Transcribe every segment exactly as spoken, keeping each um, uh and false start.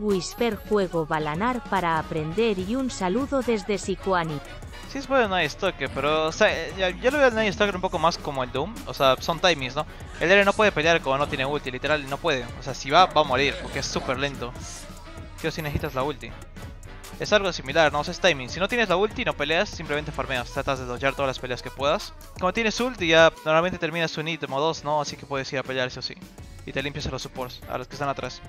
Whisper juego Balanar para aprender y un saludo desde Sijuanic. Sí es bueno el Night Stalker, pero o sea, yo lo veo al Night Stalker un poco más como el Doom, o sea, son timings, ¿no? El Eren no puede pelear cuando no tiene ulti, literal, no puede. O sea, si va, va a morir, porque es súper lento. Tío, si necesitas la ulti. Es algo similar, ¿no? O sea, es timing. Si no tienes la ulti, no peleas, simplemente farmeas. Tratas de dodgear todas las peleas que puedas. Cuando tienes ulti, ya normalmente terminas un ítem o dos, ¿no? Así que puedes ir a pelear, sí o sí. Y te limpias a los supports, a los que están atrás.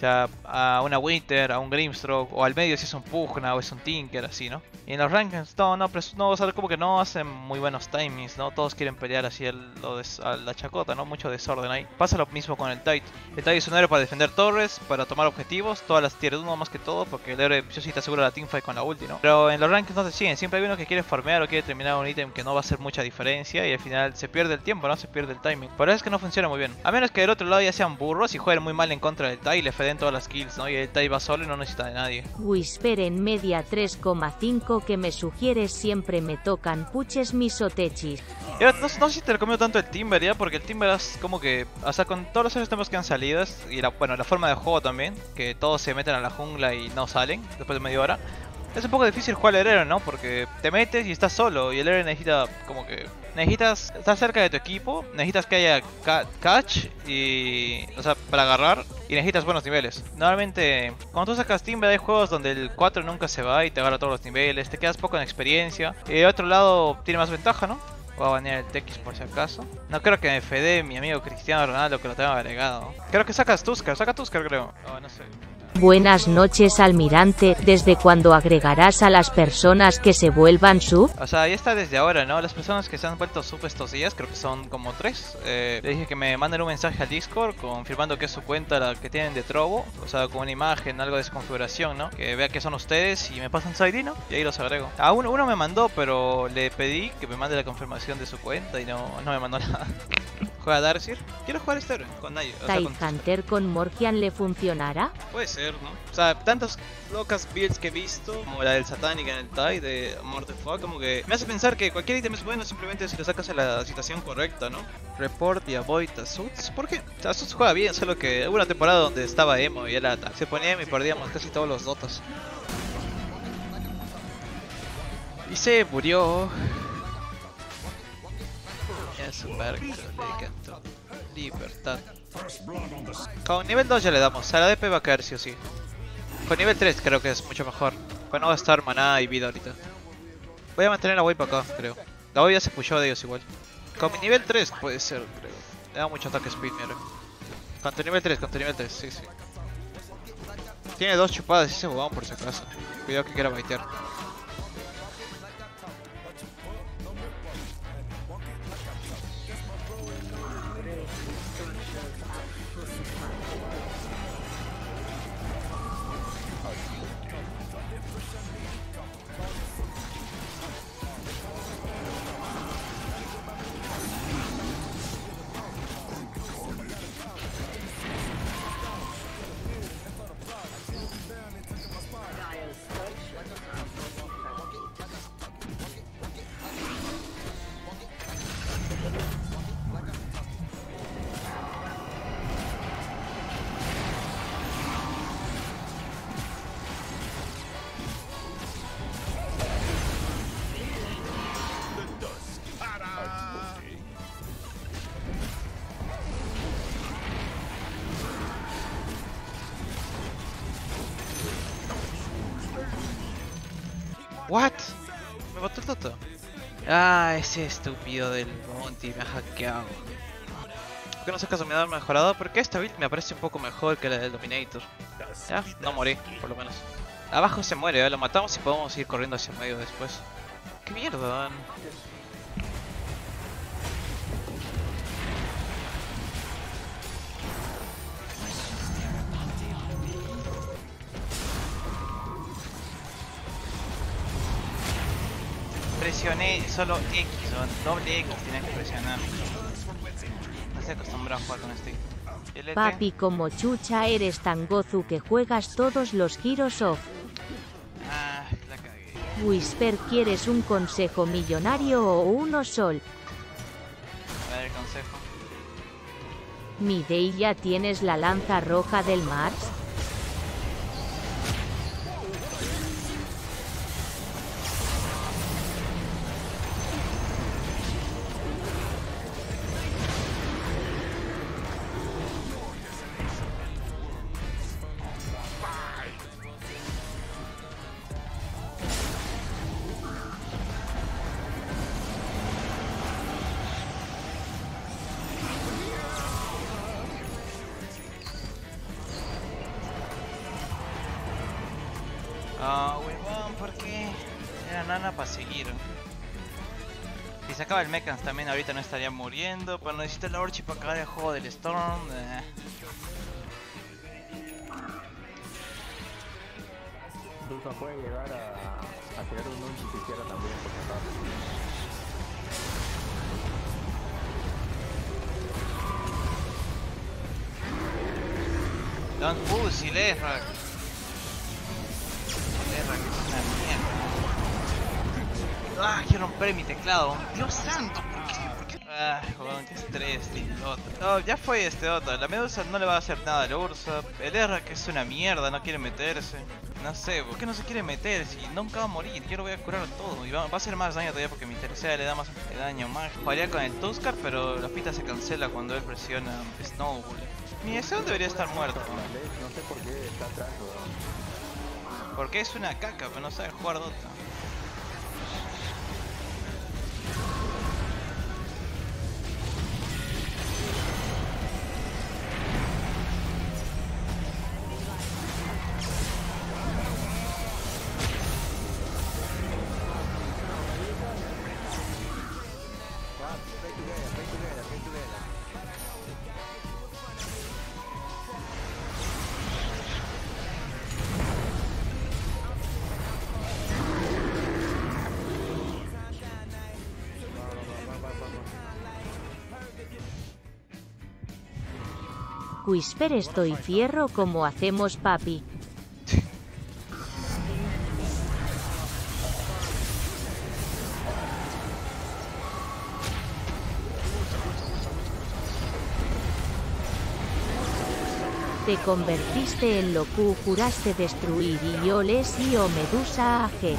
Ya a una Winter, a un Grimstroke, o al medio si es un Pugna o es un Tinker, así, ¿no? Y en los rankings, no, no, no, o sea, como que no hacen muy buenos timings, ¿no? Todos quieren pelear así el, lo de, a la Chacota, ¿no? Mucho desorden ahí. Pasa lo mismo con el Tide. El Tide es un héroe para defender torres, para tomar objetivos, todas las tier uno más que todo, porque el héroe yo sí te asegura la teamfight con la ulti, ¿no? Pero en los rankings no te siguen, siempre hay uno que quiere farmear o quiere terminar un ítem que no va a hacer mucha diferencia y al final se pierde el tiempo, ¿no? Se pierde el timing. Por eso es que no funciona muy bien. A menos que del otro lado ya sean burros y jueguen muy mal en contra del Tide y le feden todas las kills, ¿no? Y el Tide va solo y no necesita de nadie. Whisper en media tres coma cinco que me sugieres siempre me tocan puches mis o techis. No, no sé si te recomiendo tanto el Timber ya, porque el Timber es como que, hasta con todos los sistemas que han salido y la, bueno, la forma de juego también, que todos se meten a la jungla y no salen después de media hora. Es un poco difícil jugar al Eren, ¿no? Porque te metes y estás solo y el Eren necesita como que... Necesitas estar cerca de tu equipo, necesitas que haya ca catch y... O sea, para agarrar y necesitas buenos niveles. Normalmente, cuando tú sacas Timber hay juegos donde el cuatro nunca se va y te agarra todos los niveles, te quedas poco en experiencia. Y de otro lado tiene más ventaja, ¿no? Voy a banear el Techies por si acaso. No creo que me fede mi amigo Cristiano Ronaldo que lo tenga agregado. Creo que sacas Tusker, saca Tusker creo. Oh, no sé. Buenas noches almirante, ¿desde cuándo agregarás a las personas que se vuelvan sub? O sea, ya está desde ahora, ¿no? Las personas que se han vuelto sub estos días, creo que son como tres. Eh, les dije que me manden un mensaje al Discord confirmando que es su cuenta la que tienen de Trovo. O sea, con una imagen, algo de desconfiguración, ¿no? Que vea que son ustedes y me pasan su I D, ¿no? Y ahí los agrego. A uno, uno me mandó, pero le pedí que me mande la confirmación de su cuenta y no, no me mandó nada. Juega Darcy. Quiero jugar este héroe con nadie. O sea, con... ¿Hunter con Morgian le funcionará? Puede ser, ¿no? O sea, tantas locas builds que he visto, como la del Satánica en el Tide, de Mortefuck, como que me hace pensar que cualquier ítem es bueno simplemente si lo sacas en la situación correcta, ¿no? Report y avoid a Suits. ¿Por qué? O sea, Suits juega bien, solo que hubo una temporada donde estaba emo y era se ponía emo y perdíamos casi todos los dotas. Y se murió. Super libertad. Con nivel dos ya le damos, a la D P va a caer sí o sí. Con nivel tres creo que es mucho mejor. Pues no va a estar maná y vida ahorita. Voy a mantener la wave para acá, creo. La wave ya se pushó de ellos igual. Con mi nivel tres puede ser, creo. Le da mucho ataque speed, mira. Con tu nivel tres, con tu nivel tres, sí, sí. Tiene dos chupadas y se jugaban por si acaso. Cuidado que quiera baitear. What? Me botó el Toto. Ah, ese estúpido del Monty me ha hackeado. ¿Por qué no sacas dominador mejorado? Porque esta build me parece un poco mejor que la del Dominator. Ya, no morí, por lo menos. Abajo se muere, ¿eh? Lo matamos y podemos ir corriendo hacia el medio después. ¿Qué mierda? Presioné solo X, o doble X tenía que presionar. No se acostumbró a jugar con este. L T. Papi, como chucha eres tan gozu que juegas todos los giros off. Ah, la cagué. Whisper, ¿quieres un consejo millonario o uno sol? A ver, el consejo. Mi Day, ¿ya tienes la lanza roja del Mars? nana para seguir. Si sacaba el Mekans también ahorita no estaría muriendo, pero necesito la Orchie para acabar el juego del Storm. Eh. Duca puede llegar a, a tirar un launch si quiera también por tratar. Don uh, si le erra. Le erra que es una mierda. Ah, quiero romper mi teclado. Dios santo, ¿por qué? ¿Por qué? Ah, joder, qué estrés, Dota. Oh, ya fue este Dota. La Medusa no le va a hacer nada a la Ursa. El erra que es una mierda, no quiere meterse. No sé, ¿por qué no se quiere meter? Si nunca va a morir, yo lo voy a curar todo. Y va, va a hacer más daño todavía porque mi tercera le da más daño más. Jugaría con el Tusker, pero la pita se cancela cuando él presiona Snowball. Mi deseo debería estar muerto. No sé por qué está atrás, bro. Porque es una caca, pero no sabe jugar Dota. Whisper, estoy fierro como hacemos, papi. Te convertiste en lo que juraste destruir y yo les y o Medusa A G.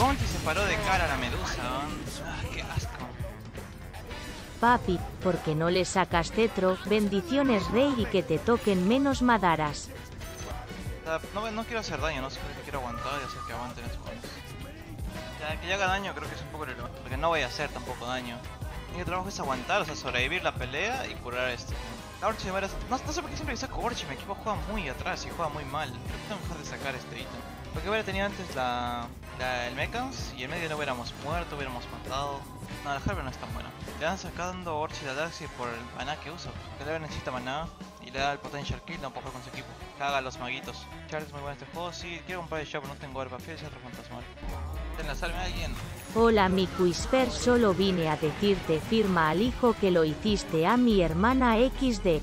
Monty se paró de cara a la Medusa. Ah, qué asco. Papi, ¿por qué no le sacas tetro? Bendiciones, rey, y que te toquen menos madaras. No, no quiero hacer daño, no sé, quiero aguantar y hacer que aguanten los juegos. Ya, que yo haga daño creo que es un poco relevante, porque no voy a hacer tampoco daño. Mi trabajo es aguantar, o sea, sobrevivir la pelea y curar esto. La Orchid, no, no sé por qué siempre saco Orchid, mi equipo juega muy atrás y juega muy mal. Creo que tengo que dejar de sacar este ítem. Porque hubiera tenido antes la, la, el Mekans y en medio no hubiéramos muerto, hubiéramos matado. No, la Harvey no es tan buena. Le van sacando Orchid a Darcy por el maná que usa. Harvey necesita maná y le da el Potential Kill, no puede jugar con su equipo. Caga a los maguitos. Charles es muy bueno en este juego, sí, quiero comprar el shop, no tengo arpa, fíjate, es otro fantasmal. Enlazarme a alguien. Hola, mi Whisper, solo vine a decirte firma al hijo que lo hiciste a mi hermana equis de.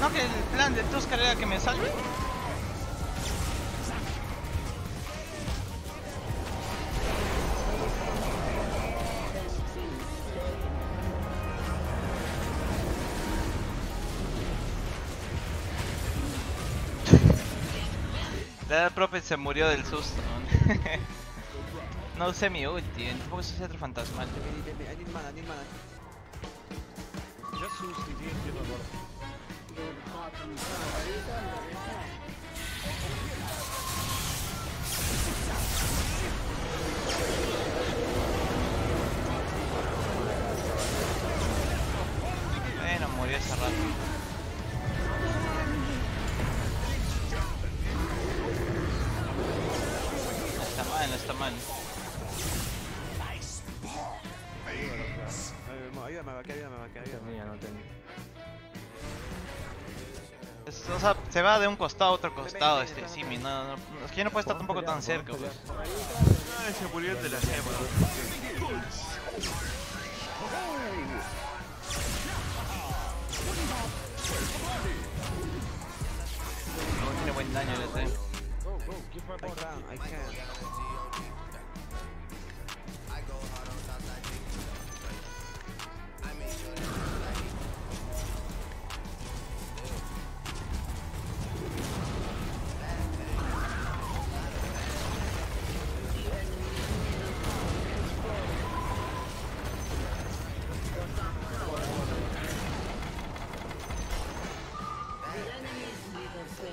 ¿No que el plan de Tusker era que me salve? La propia se murió del susto. No usé mi ulti, tampoco usé otro fantasmal. Bueno, murió hace rato. No está mal, no está mal. Ayúdame, va, que ayúdame, va, que ayúdame. No tenía. O sea, se va de un costado a otro costado este Simi, no, no, es que yo no puedo estar tampoco tan cerca, pues. Ay, se murió de la gema. No tiene buen daño el este.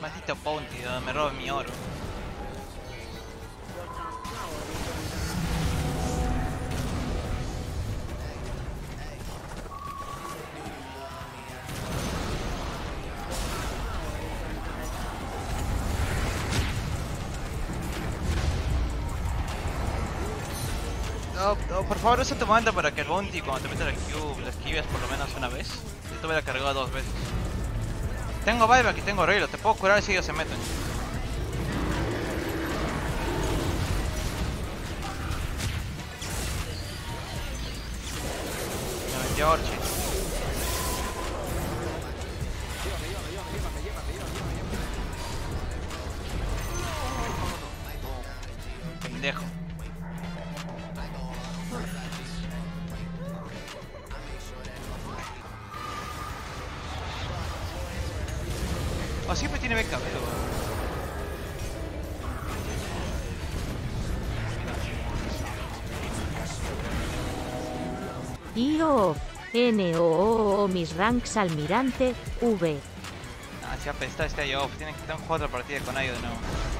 Maldito Bounty, donde me roben mi oro. No, no, por favor usa tu manta para que el Bounty cuando te metas el cube lo esquives por lo menos una vez. Yo tuve la cargada dos veces. Tengo buyback y tengo reloj, te puedo curar si ellos se meten. Me metió Orchid. Pendejo. Oh, siempre tiene beca, pero... Io, N, O, O, O, mis ranks almirante, V. Ah, se apesta este I O F, tienen que estar en cuatro partidas con I O de nuevo.